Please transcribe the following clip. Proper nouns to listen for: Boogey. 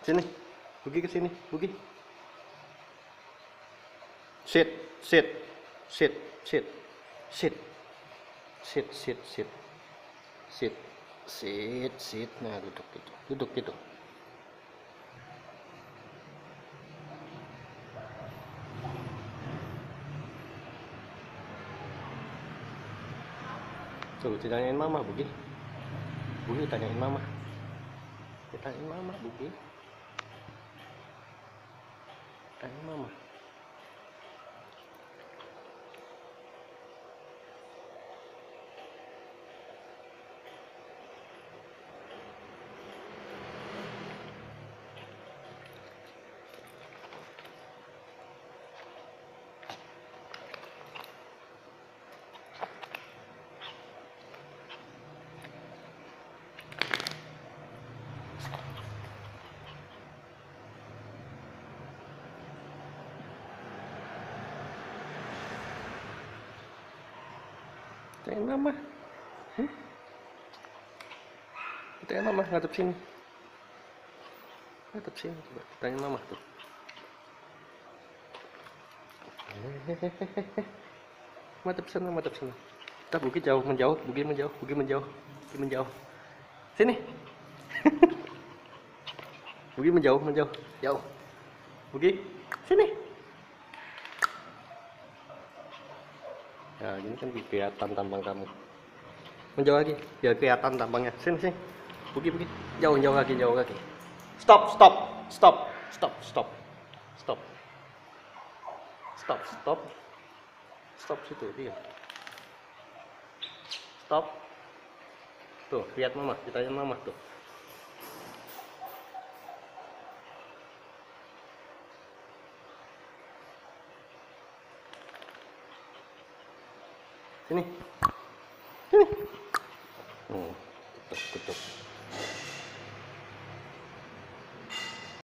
Sini, Boogey ke sini, Boogey. Sit, sit, sit, sit, sit, sit, sit, sit, sit, sit, sit. Nah, duduk gitu, duduk gitu. Tuh, ditanyain mama, Boogey. Boogey, tanyain mama. Tanyain mama, Boogey. Tanyain mama. Tanyain mama. Tanyain mama, ngatep sini. Ngatep sini, coba. Tanyain mama tuh. Ngatep sana, ngatep sana. Kita Boogey jauh, menjauh, Boogey menjauh, Boogey menjauh, Boogey menjauh. Sini. Boogey menjauh, menjauh, jauh. Boogey, sini. Nah, ini kan kelihatan tampang kamu. Menjauh lagi, biar kelihatan tampangnya. Sini, sini. Boogey, Boogey. Jauh, jauh lagi, jauh lagi. Stop, stop, stop, stop, stop, stop, stop, stop, stop situ dia. Stop. Tuh, lihat mama, ditanya mama tuh. Sini. Sini. Ketuk, ketuk.